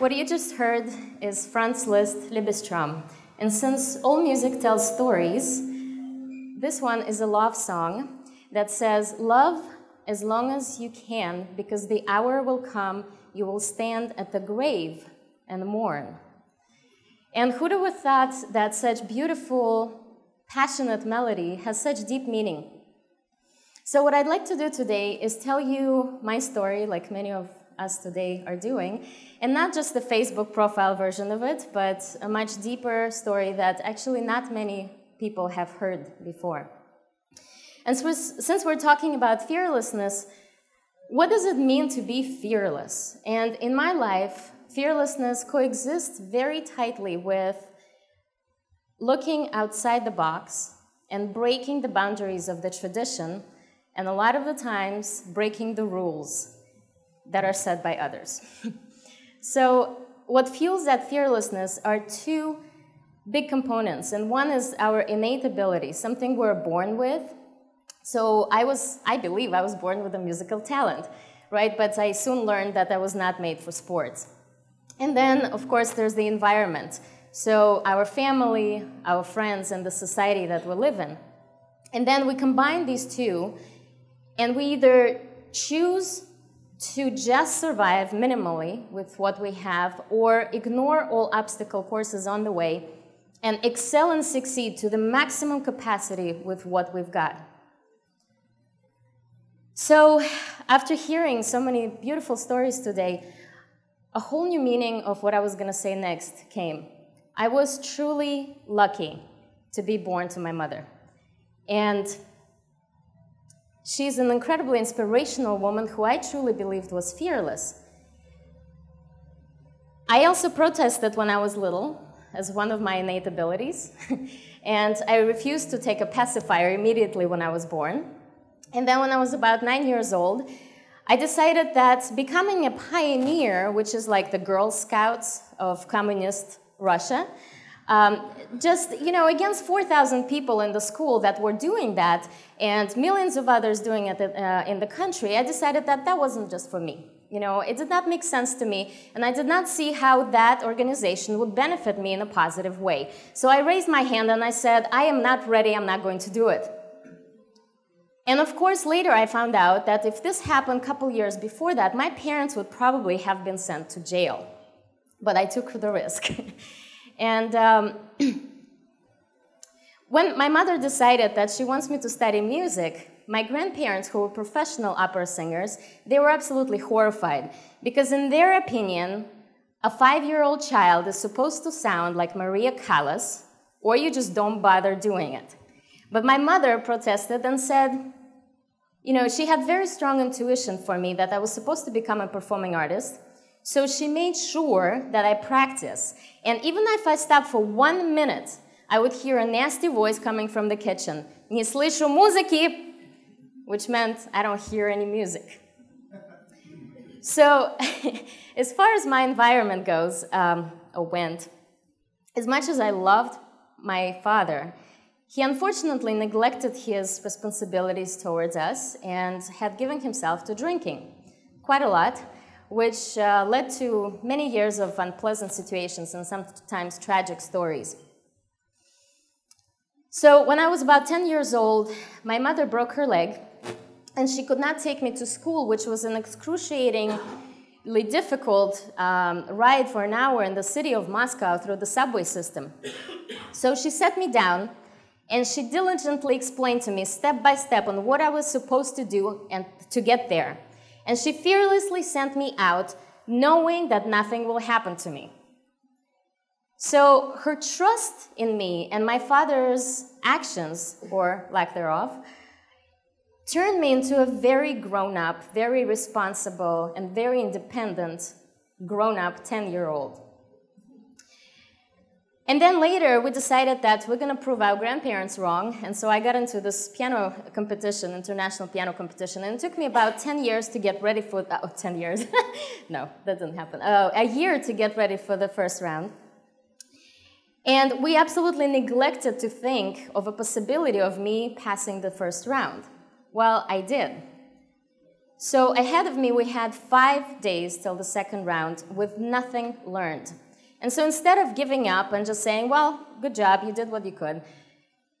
What you just heard is Franz Liszt, Liebestraum. And since all music tells stories, this one is a love song that says, love as long as you can, because the hour will come, you will stand at the grave and mourn. And who would have thought that such beautiful, passionate melody has such deep meaning? So what I'd like to do today is tell you my story, like many of us today are doing, and not just the Facebook profile version of it, but a much deeper story that actually not many people have heard before. And so, since we're talking about fearlessness, what does it mean to be fearless? And in my life, fearlessness coexists very tightly with looking outside the box and breaking the boundaries of the tradition, and a lot of the times, breaking the rules that are set by others. So what fuels that fearlessness are two big components, and one is our innate ability, something we're born with. So I believe I was born with a musical talent, right? But I soon learned that I was not made for sports. And then, of course, there's the environment. So our family, our friends, and the society that we live in. And then we combine these two, and we either choose to just survive minimally with what we have, or ignore all obstacle courses on the way and excel and succeed to the maximum capacity with what we've got. So after hearing so many beautiful stories today, a whole new meaning of what I was going to say next came. I was truly lucky to be born to my mother. And she's an incredibly inspirational woman who I truly believed was fearless. I also protested when I was little as one of my innate abilities. And I refused to take a pacifier immediately when I was born. And then when I was about 9 years old, I decided that becoming a pioneer, which is like the Girl Scouts of communist Russia, just, you know, against 4,000 people in the school that were doing that and millions of others doing it in the country, I decided that that wasn't just for me. You know, it did not make sense to me, and I did not see how that organization would benefit me in a positive way. So I raised my hand and I said, I am not ready, I'm not going to do it. And of course, later I found out that if this happened a couple years before that, my parents would probably have been sent to jail. But I took the risk. And when my mother decided that she wants me to study music, my grandparents, who were professional opera singers, they were absolutely horrified. Because in their opinion, a five-year-old child is supposed to sound like Maria Callas, or you just don't bother doing it. But my mother protested and said, you know, she had very strong intuition for me that I was supposed to become a performing artist, so she made sure that I practice. And even if I stopped for 1 minute, I would hear a nasty voice coming from the kitchen, "Nie słyszę muzyki," which meant I don't hear any music. So as far as my environment goes, or went, as much as I loved my father, he unfortunately neglected his responsibilities towards us and had given himself to drinking quite a lot, which led to many years of unpleasant situations and sometimes tragic stories. So when I was about 10 years old, my mother broke her leg, and she could not take me to school, which was an excruciatingly difficult ride for an hour in the city of Moscow through the subway system. So she set me down, and she diligently explained to me step by step on what I was supposed to do and to get there. And she fearlessly sent me out, knowing that nothing will happen to me. So her trust in me and my father's actions, or lack thereof, turned me into a very grown-up, very responsible, and very independent grown-up 10-year-old. And then later, we decided that we're going to prove our grandparents wrong, and so I got into this piano competition, international piano competition, and it took me about 10 years to get ready for that. Oh, 10 years. No, that didn't happen. A year to get ready for the first round. And we absolutely neglected to think of a possibility of me passing the first round. Well, I did. So ahead of me, we had 5 days till the second round with nothing learned. And so instead of giving up and just saying, well, good job, you did what you could,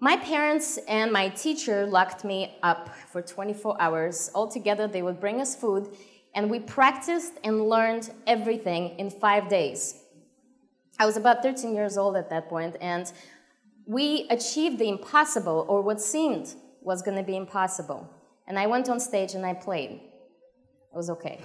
my parents and my teacher locked me up for 24 hours. Altogether, they would bring us food, and we practiced and learned everything in 5 days. I was about 13 years old at that point, and we achieved the impossible, or what seemed was going to be impossible. And I went on stage and I played. It was okay.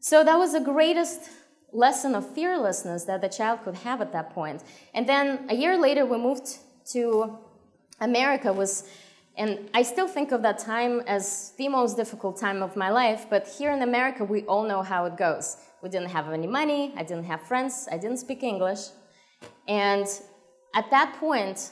So that was the greatest lesson of fearlessness that the child could have at that point. And then a year later, we moved to America, and I still think of that time as the most difficult time of my life, but here in America, we all know how it goes. We didn't have any money, I didn't have friends, I didn't speak English. And at that point,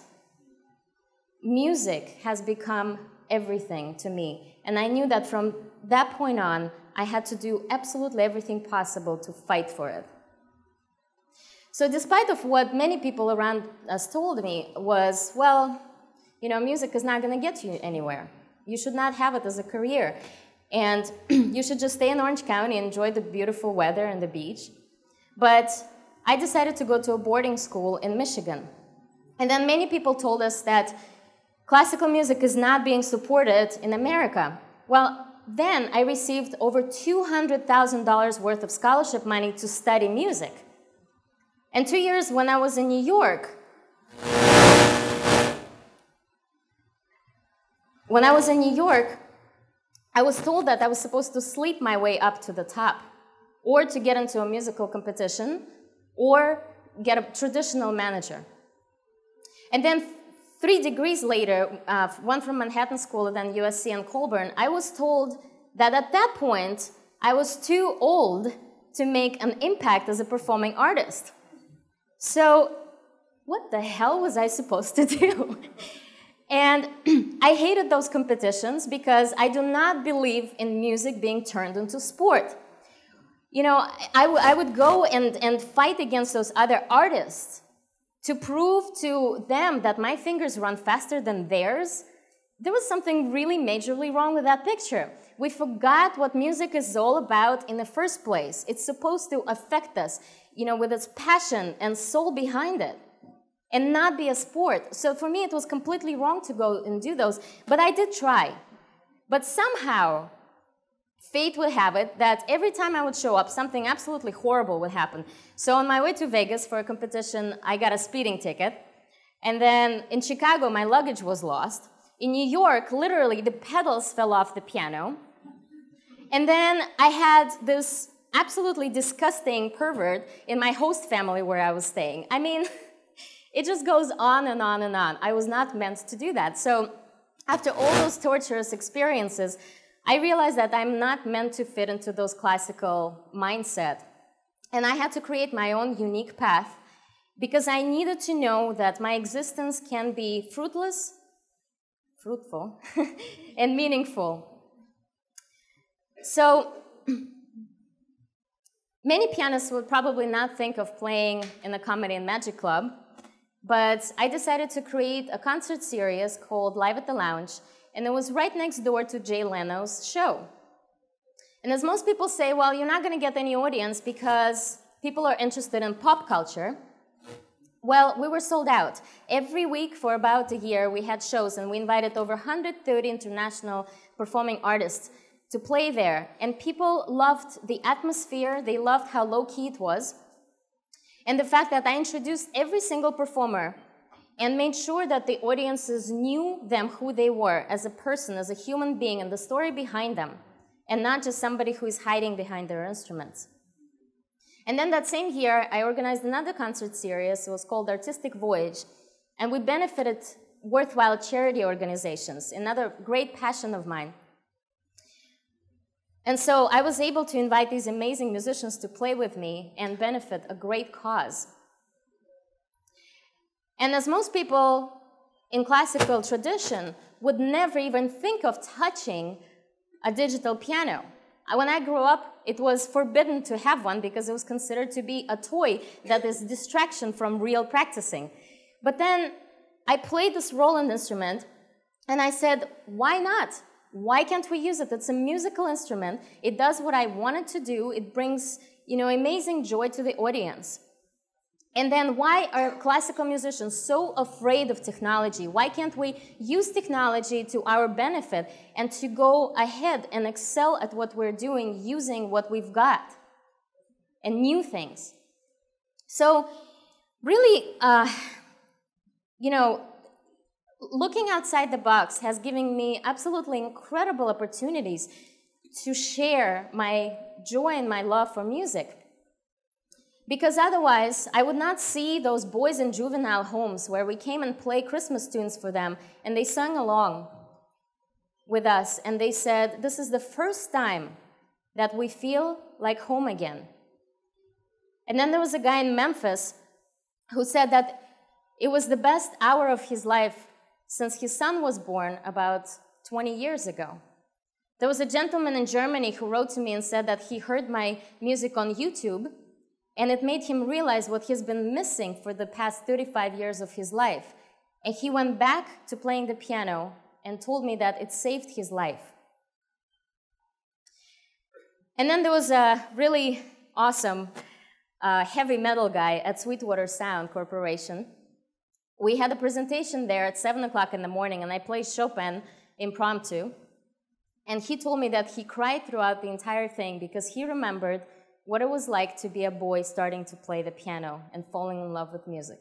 music has become everything to me. And I knew that from that point on, I had to do absolutely everything possible to fight for it. So despite of what many people around us told me was, well, you know, music is not going to get you anywhere. You should not have it as a career. And you should just stay in Orange County and enjoy the beautiful weather and the beach. But I decided to go to a boarding school in Michigan. And then many people told us that classical music is not being supported in America. Well, then I received over $200,000 worth of scholarship money to study music. And 2 years when I was in New York, I was told that I was supposed to sleep my way up to the top, or to get into a musical competition, or get a traditional manager. And then 3 degrees later, one from Manhattan School and then USC and Colburn, I was told that at that point, I was too old to make an impact as a performing artist. So what the hell was I supposed to do? And I hated those competitions because I do not believe in music being turned into sport. You know, I would go and fight against those other artists to prove to them that my fingers run faster than theirs. There was something really majorly wrong with that picture. We forgot what music is all about in the first place. It's supposed to affect us, you know, with its passion and soul behind it, and not be a sport. So for me, it was completely wrong to go and do those, but I did try. But somehow, fate would have it that every time I would show up, something absolutely horrible would happen. So on my way to Vegas for a competition, I got a speeding ticket. And then in Chicago, my luggage was lost. In New York, literally, the pedals fell off the piano. And then I had this absolutely disgusting pervert in my host family where I was staying. I mean, it just goes on and on and on. I was not meant to do that. So after all those torturous experiences, I realized that I'm not meant to fit into those classical mindset. And I had to create my own unique path because I needed to know that my existence can be fruitful, and meaningful. So many pianists would probably not think of playing in a comedy and magic club, but I decided to create a concert series called Live at the Lounge, and it was right next door to Jay Leno's show. And as most people say, well, you're not going to get any audience because people are interested in pop culture. Well, we were sold out. Every week for about a year, we had shows, and we invited over 130 international performing artists to play there. And people loved the atmosphere. They loved how low-key it was. And the fact that I introduced every single performer and made sure that the audiences knew them, who they were as a person, as a human being, and the story behind them, and not just somebody who is hiding behind their instruments. And then that same year, I organized another concert series. It was called Artistic Voyage, and we benefited worthwhile charity organizations, another great passion of mine. And so I was able to invite these amazing musicians to play with me and benefit a great cause. And as most people in classical tradition would never even think of touching a digital piano. When I grew up, it was forbidden to have one because it was considered to be a toy that is a distraction from real practicing. But then I played this Roland instrument, and I said, why not? Why can't we use it? It's a musical instrument. It does what I wanted to do. It brings, you know, amazing joy to the audience. And then why are classical musicians so afraid of technology? Why can't we use technology to our benefit and to go ahead and excel at what we're doing using what we've got and new things? So really, you know, looking outside the box has given me absolutely incredible opportunities to share my joy and my love for music. Because otherwise, I would not see those boys in juvenile homes where we came and played Christmas tunes for them, and they sang along with us, and they said, this is the first time that we feel like home again. And then there was a guy in Memphis who said that it was the best hour of his life since his son was born about 20 years ago. There was a gentleman in Germany who wrote to me and said that he heard my music on YouTube, and it made him realize what he's been missing for the past 35 years of his life. And he went back to playing the piano and told me that it saved his life. And then there was a really awesome heavy metal guy at Sweetwater Sound Corporation. We had a presentation there at 7 o'clock in the morning, and I played Chopin impromptu. And he told me that he cried throughout the entire thing because he remembered what it was like to be a boy starting to play the piano and falling in love with music.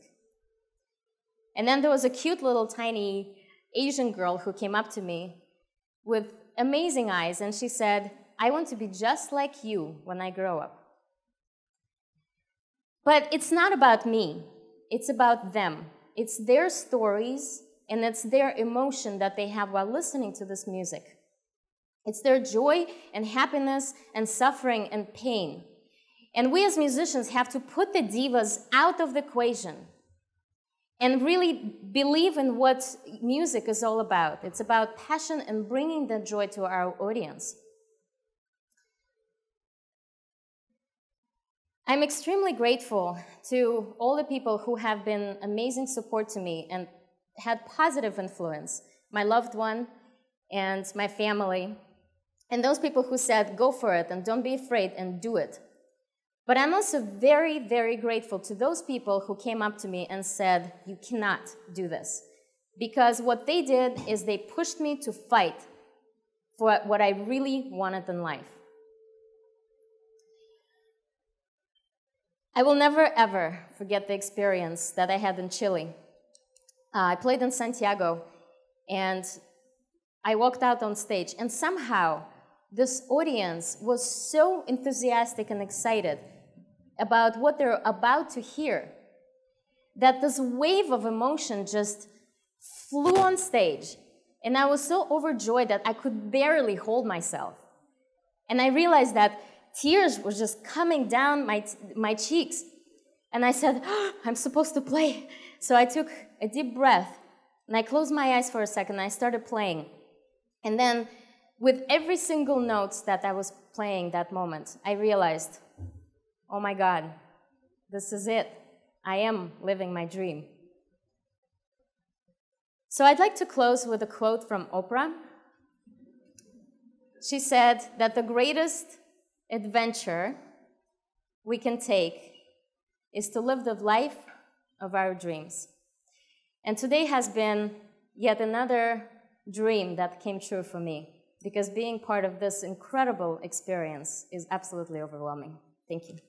And then there was a cute little tiny Asian girl who came up to me with amazing eyes, and she said, I want to be just like you when I grow up. But it's not about me, it's about them. It's their stories and it's their emotion that they have while listening to this music. It's their joy and happiness and suffering and pain. And we as musicians have to put the divas out of the equation and really believe in what music is all about. It's about passion and bringing the joy to our audience. I'm extremely grateful to all the people who have been amazing support to me and had positive influence, my loved one and my family, and those people who said, go for it and don't be afraid and do it. But I'm also very, very grateful to those people who came up to me and said, you cannot do this. Because what they did is they pushed me to fight for what I really wanted in life. I will never, ever forget the experience that I had in Chile. I played in Santiago, and I walked out on stage, and somehow this audience was so enthusiastic and excited about what they're about to hear that this wave of emotion just flew on stage, and I was so overjoyed that I could barely hold myself. And I realized that tears were just coming down my cheeks, and I said, oh, I'm supposed to play. So I took a deep breath, and I closed my eyes for a second, and I started playing. And then, with every single note that I was playing that moment, I realized, oh my God, this is it. I am living my dream. So I'd like to close with a quote from Oprah. She said that the greatest adventure we can take is to live the life of our dreams. And today has been yet another dream that came true for me, because being part of this incredible experience is absolutely overwhelming. Thank you.